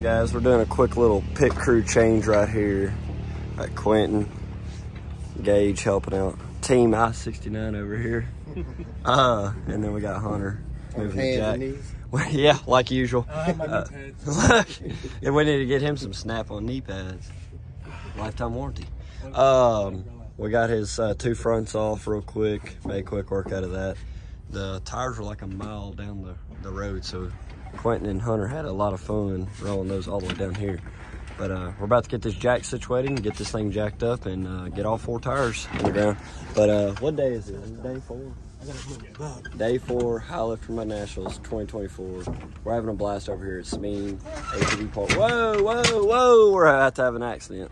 Guys, we're doing a quick little pit crew change right here at Quentin. Gage helping out. Team I-69 over here. And then we got Hunter. Well, yeah, like usual. And we need to get him some Snap-on knee pads. Lifetime warranty. We got his two fronts off real quick. Made quick work out of that. The tires were like a mile down the road, so Quentin and Hunter had a lot of fun rolling those all the way down here. But we're about to get this jack situated and get this thing jacked up and get all four tires in the ground. But what day is it? Day four? Day four, Hi-Lifter Mud Nationals 2024. We're having a blast over here at Sabine ATV Park. Whoa, whoa, whoa, we're about to have an accident.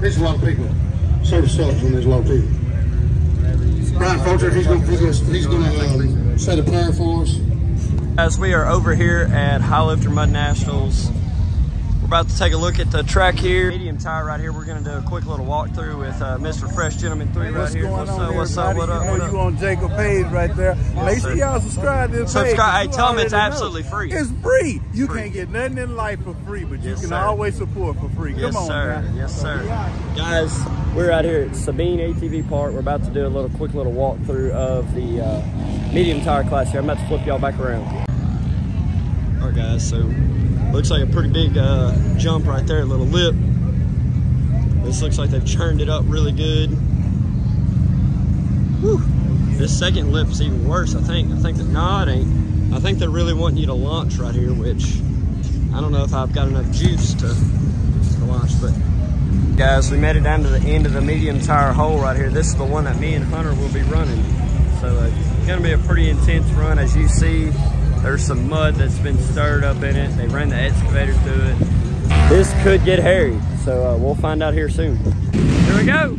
There's a lot of people. Service sucks when there's a lot of people. Brian Fulcher, he's gonna set a prayer for us. As we are over here at Hi-Lifter Mud Nationals, we're about to take a look at the track here. Medium tire right here. We're gonna do a quick little walkthrough with Mr. Fresh Gentleman 3 right here. What's up? What up? What up? You on Jacob Page right there? Make sure y'all subscribe to this page. Hey, tell them it's absolutely free. It's free. You can't get nothing in life for free, but you can always support for free. Come on, man. Yes, sir. Guys, we're out here at Sabine ATV Park. We're about to do a little quick walkthrough of the medium tire class here. I'm about to flip y'all back around. All right, guys. So. Looks like a pretty big jump right there, a little lip. This looks like they've churned it up really good. Whew. This second lip's even worse, I think. I think they're really wanting you to launch right here, which I don't know if I've got enough juice to launch, but. Guys, we made it down to the end of the medium tire hole right here. This is the one that me and Hunter will be running. So it's gonna be a pretty intense run, as you see. There's some mud that's been stirred up in it. They ran the excavator through it. This could get hairy, so we'll find out here soon. Here we go.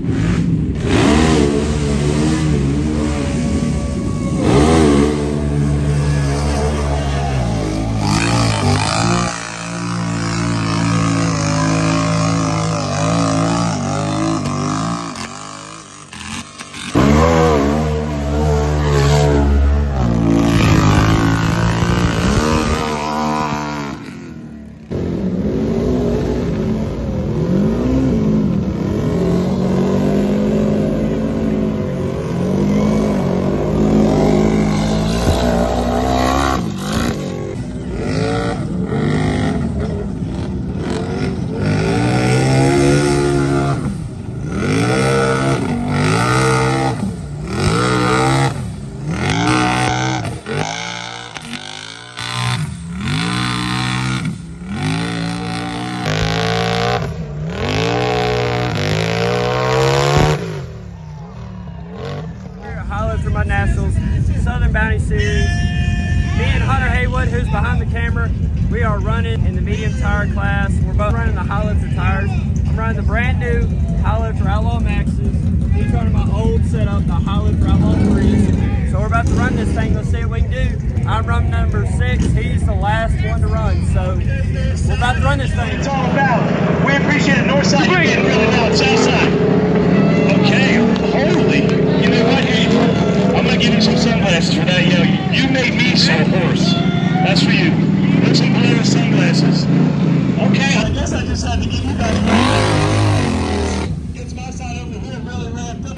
Nationals, Southern Bounty Series. Me and Hunter Haywood, who's behind the camera, we are running in the medium tire class. We're both running the Hi-Lifter tires. I'm running the brand new Hi-Lifter Outlaw Maxes. He's running my old setup, the Hi-Lifter Outlaw 3s. So we're about to run this thing. Let's see what we can do. I'm run number 6. He's the last one to run. So we're about to run this thing. It's all about. We appreciate it. North side, you did really well. South side. Okay, holy. You know what? I'm gonna give you some sunglasses for that yelling. You made me so hoarse. That's for you. Put some blue and sunglasses. Okay, I guess I just had to give you guys. It's my side over here, really wrapped up.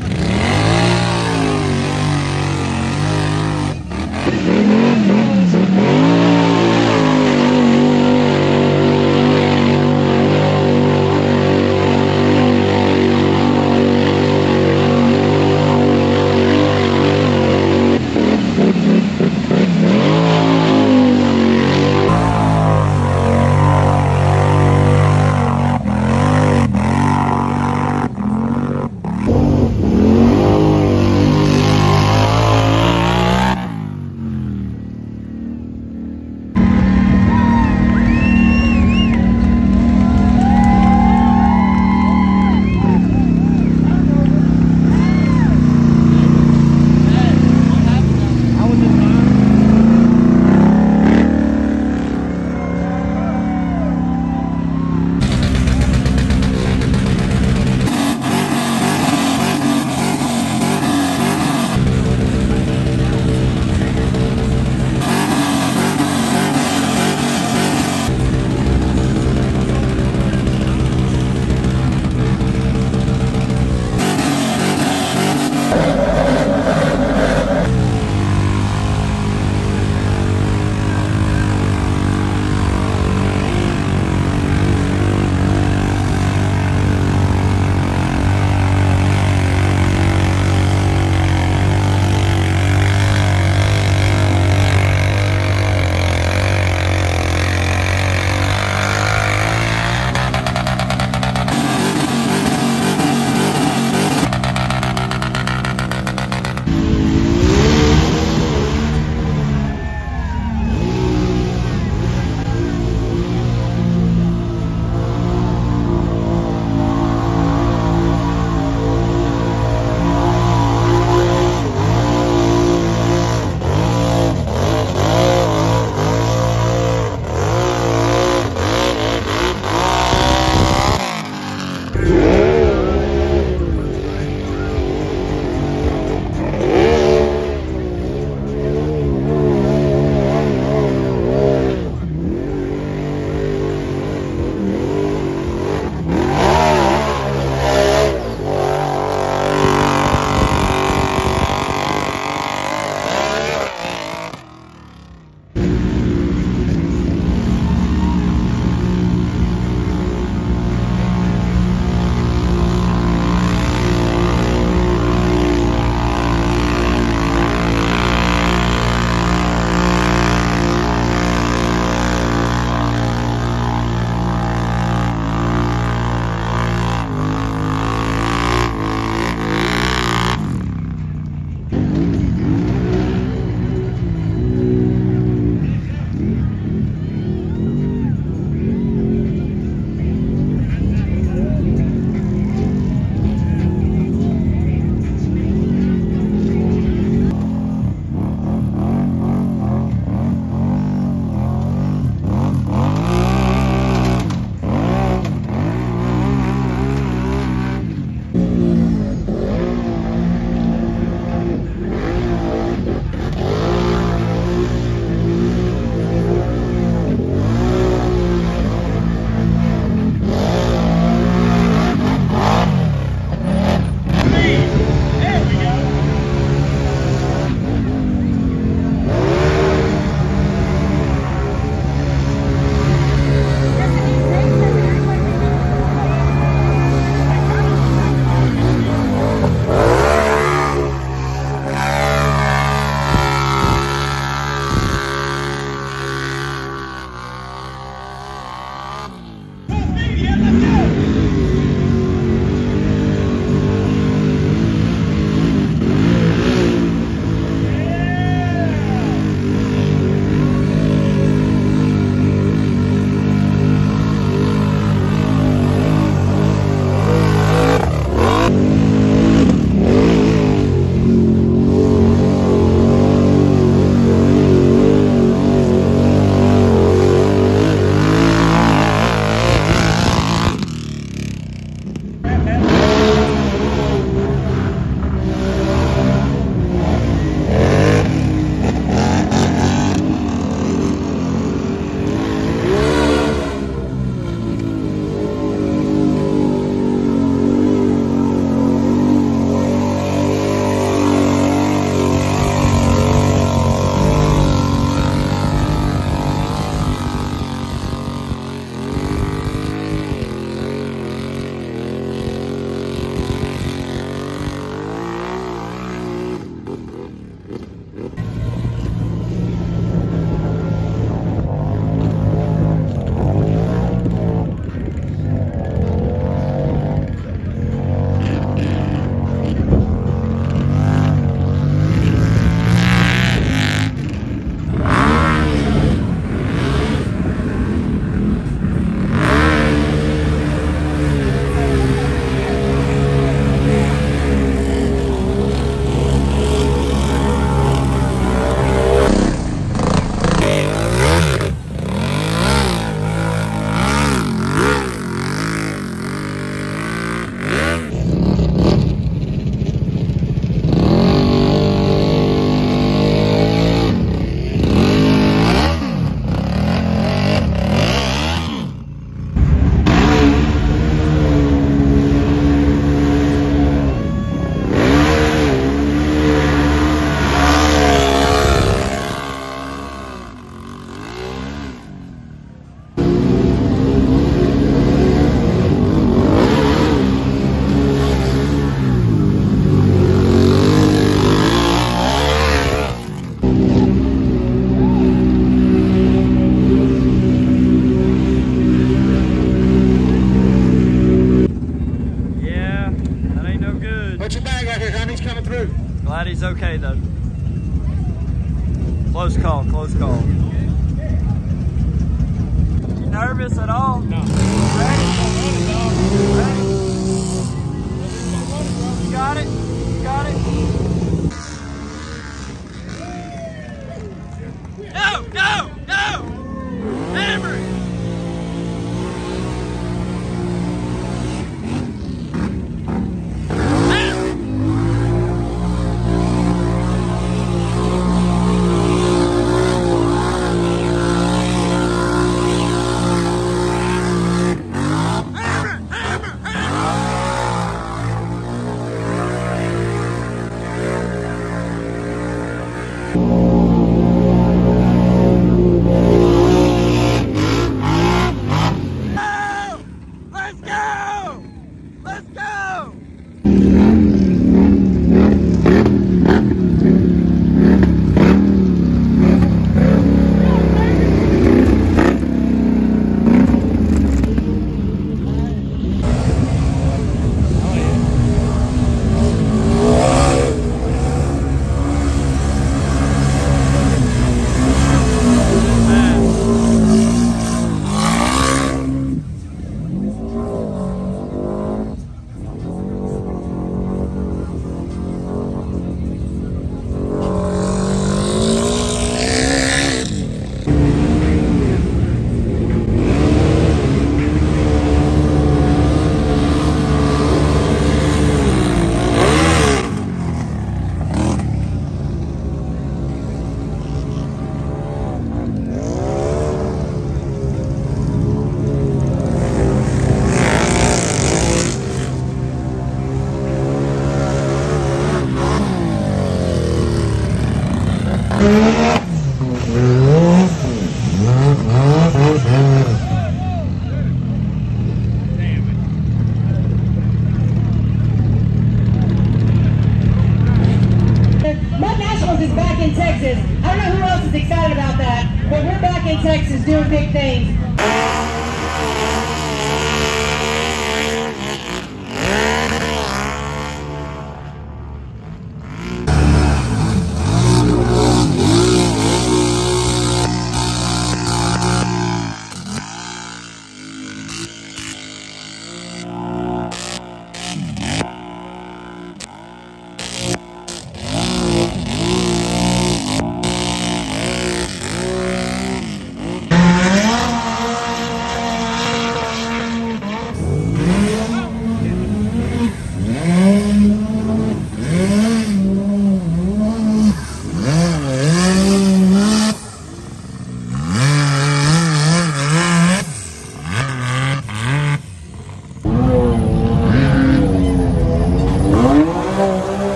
got your bag right here, John. He's coming through. Glad he's okay, though. Close call, close call. You nervous at all? No. Ready? You got it? You got it? No, no, no! Hammer it!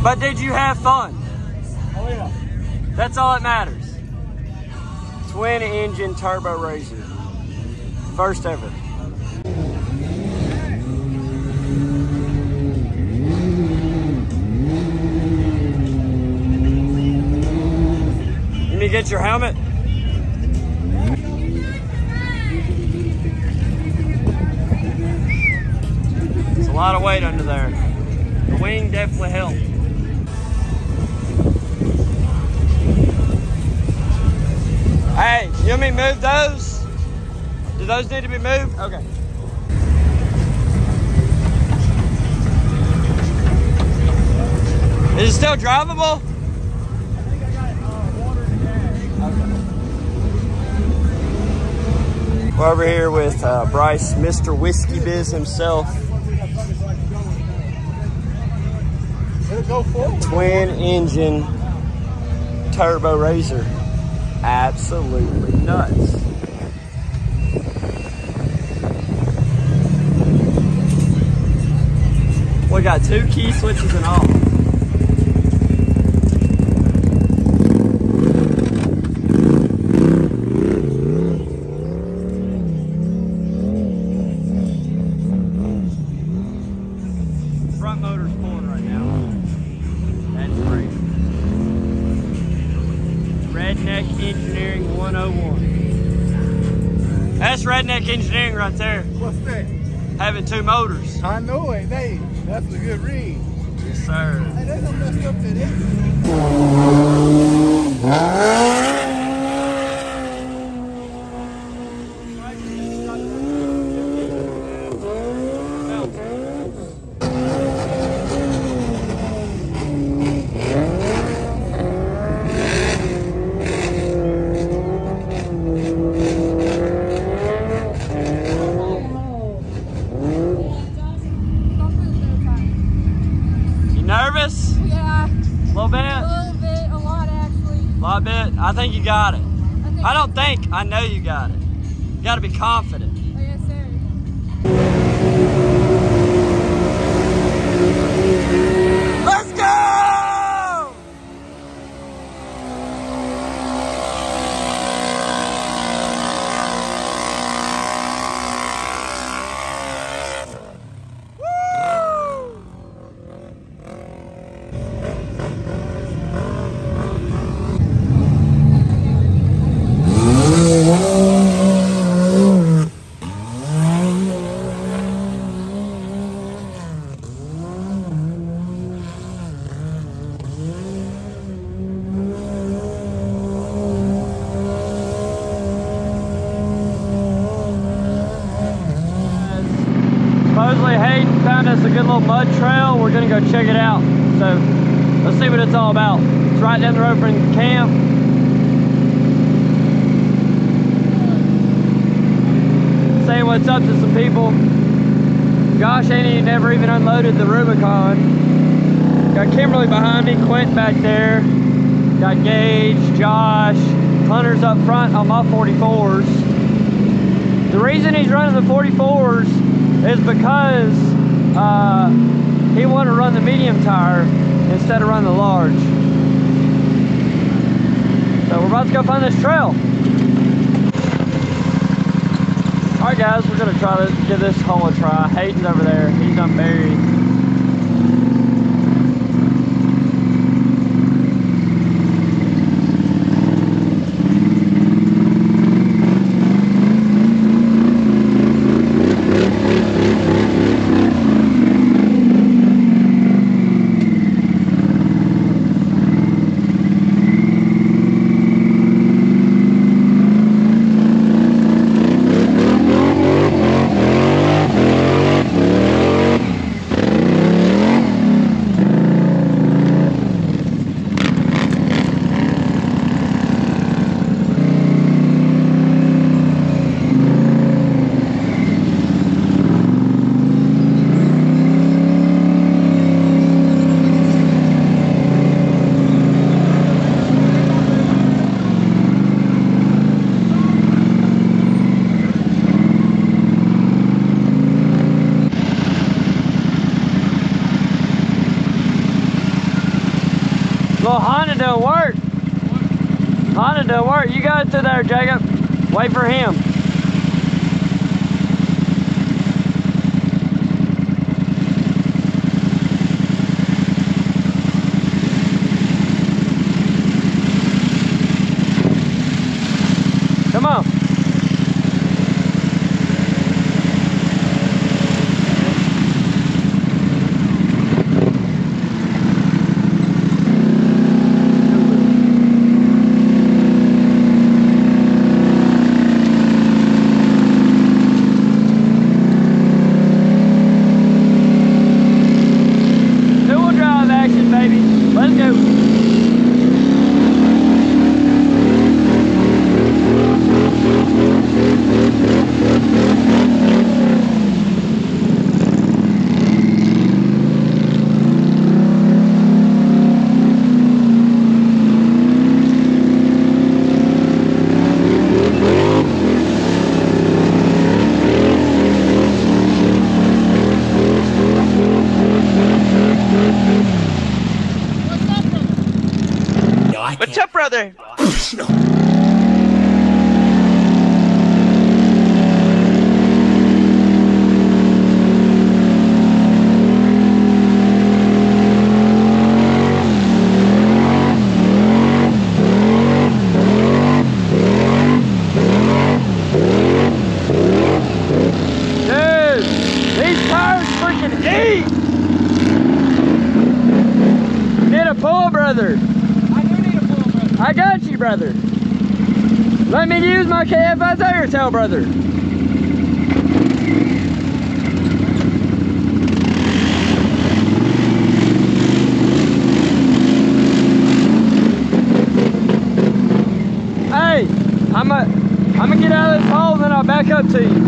But did you have fun? Oh yeah. That's all that matters. Twin engine turbo racer. First ever. Let me get your helmet. There's a lot of weight under there. The wing definitely helped. Hey, you want me to move those? Do those need to be moved? Okay. Is it still drivable? I think I got water in the gas. Okay. We're over here with Bryce, Mr. Whiskey Biz himself. It'll go forward. Twin engine turbo razor. Absolutely nuts. We got 2 key switches and all. Redneck engineering right there. What's that? Having 2 motors. I know it, hey. That's a good read. Yes, sir. Hey, they don't mess up to got it. I don't think. I know you got it. You got to be confident. Oh, yes, sir. Let's go! Woo! Mud trail, we're gonna go check it out, so let's see what it's all about. It's right down the road from camp. Say what's up to some people. Gosh, Annie never even unloaded the Rubicon. Got Kimberly behind me, Quint back there, got Gage, Josh, Hunter's up front on my 44s. The reason he's running the 44s is because he wanted to run the medium tire instead of run the large. So we're about to go find this trail. All right, guys, we're gonna try to give this hole a try. Hayden's over there; he's unburied. Honda don't work. You go through there, Jacob. Wait for him. Come on. brother. No. Brother, let me use my KFI Tiger Tail, brother. Hey, I'm gonna get out of this hole and then I'll back up to you.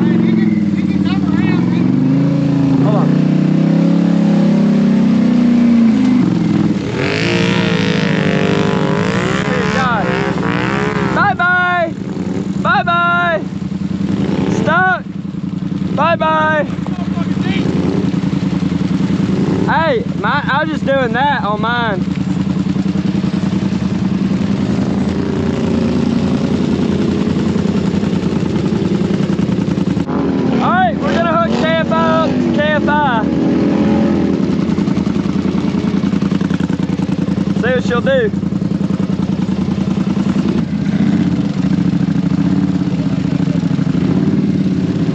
Hey, I was just doing that on mine. All right, we're gonna hook KFI up to KFI. See what she'll do.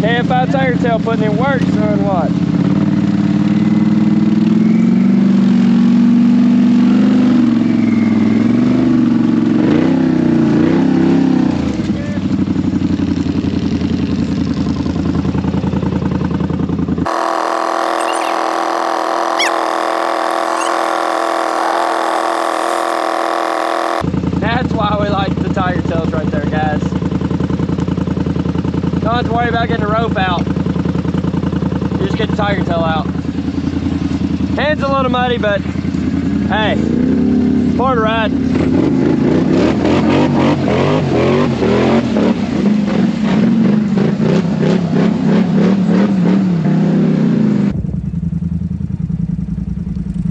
KFI Tiger Tail putting in work, son, watch. You don't have to worry about getting the rope out. You just get the tiger tail out. Hand's a little muddy, but hey, hard ride.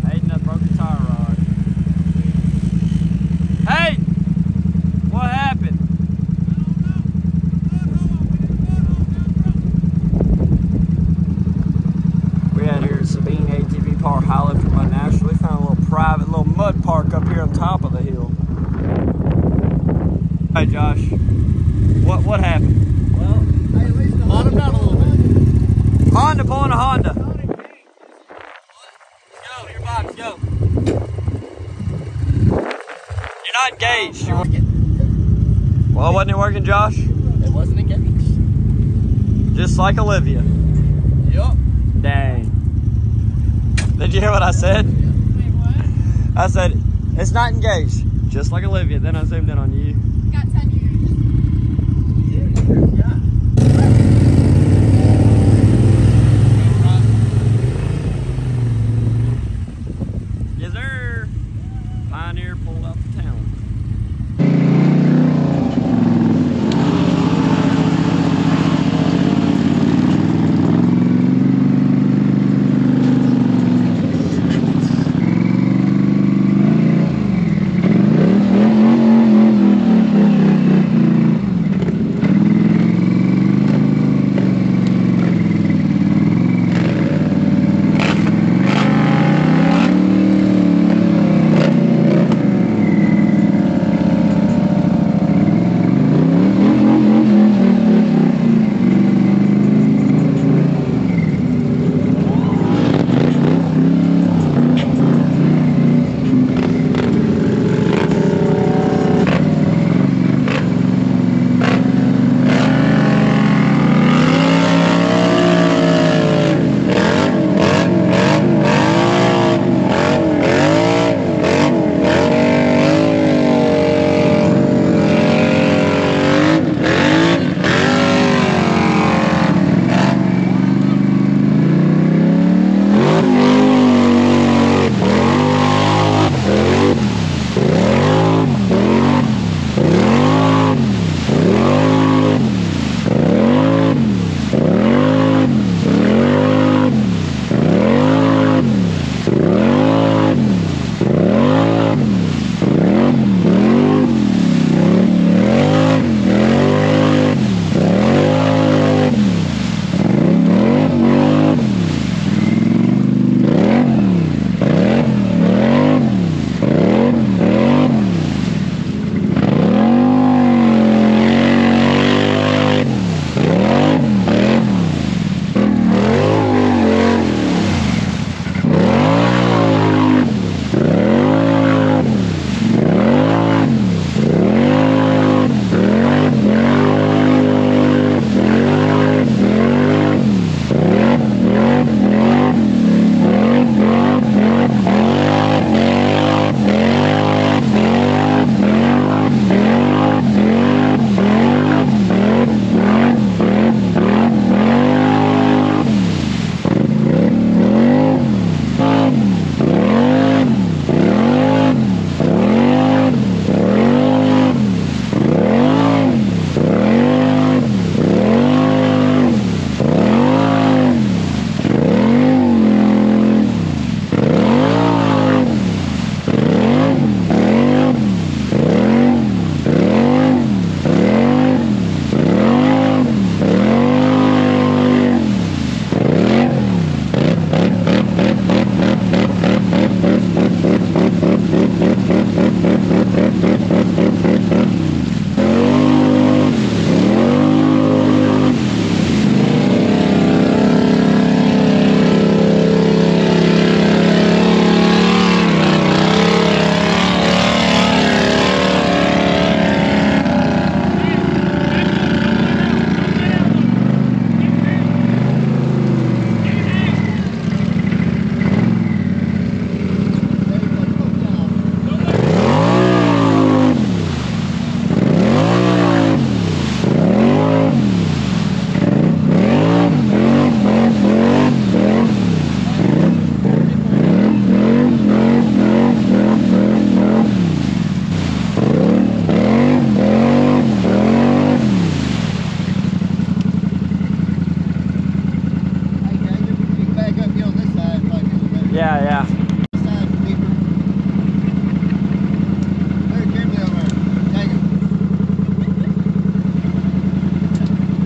Hayden, I broke the tire rod. Hey, what happened? Sabine ATV Park, Hi-Lifter Mud Nationals. We found a little private little mud park up here on top of the hill. Hey Josh, what happened? Well, I at least bottomed out a little bit. Honda pulling a Honda. Go, your box, go. You're not engaged. Well, wasn't it working, Josh? It wasn't engaged. Just like Olivia. Yup. Dang. Did you hear what I said? Wait, what? I said, it's not engaged. Just like Olivia. Then I zoomed in on you. You got 10 years. Yeah. Yes, sir. Pioneer pulled out the town.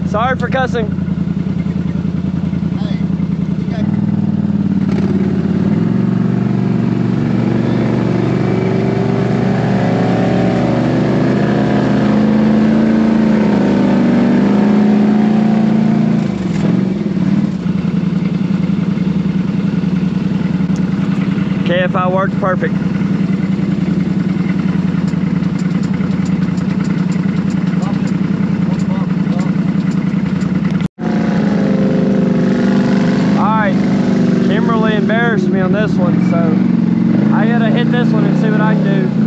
Sorry for cussing. KFI worked perfect. Embarrassed me on this one, so I gotta hit this one and see what I can do.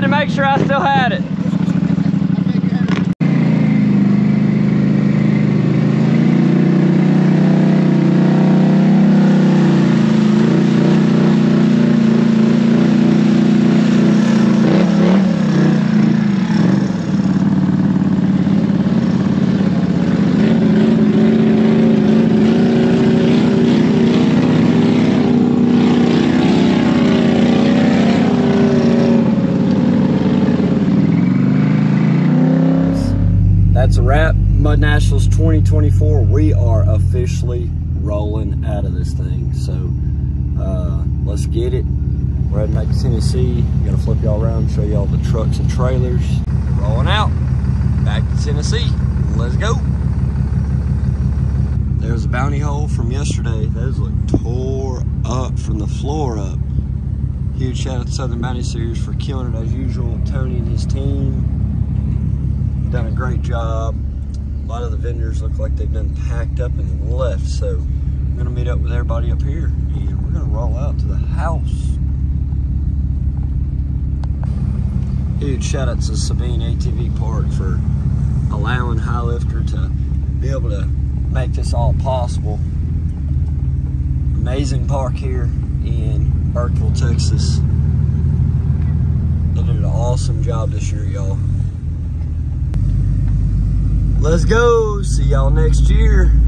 To make sure I still had it. That's a wrap. Mud Nationals 2024. We are officially rolling out of this thing. So let's get it. We're heading back to Tennessee. I'm gonna flip y'all around, show y'all the trucks and trailers. Rolling out, back to Tennessee. Let's go. There's a bounty hole from yesterday. Those look tore up from the floor up. Huge shout out to Southern Bounty Series for killing it as usual. Tony and his team. Done a great job. A lot of the vendors look like they've been packed up and left, so I'm gonna meet up with everybody up here and we're gonna roll out to the house. Huge shout out to Sabine ATV Park for allowing Hi-Lifter to be able to make this all possible. Amazing park here in Burkeville, Texas. They did an awesome job this year, y'all. Let's go. See y'all next year.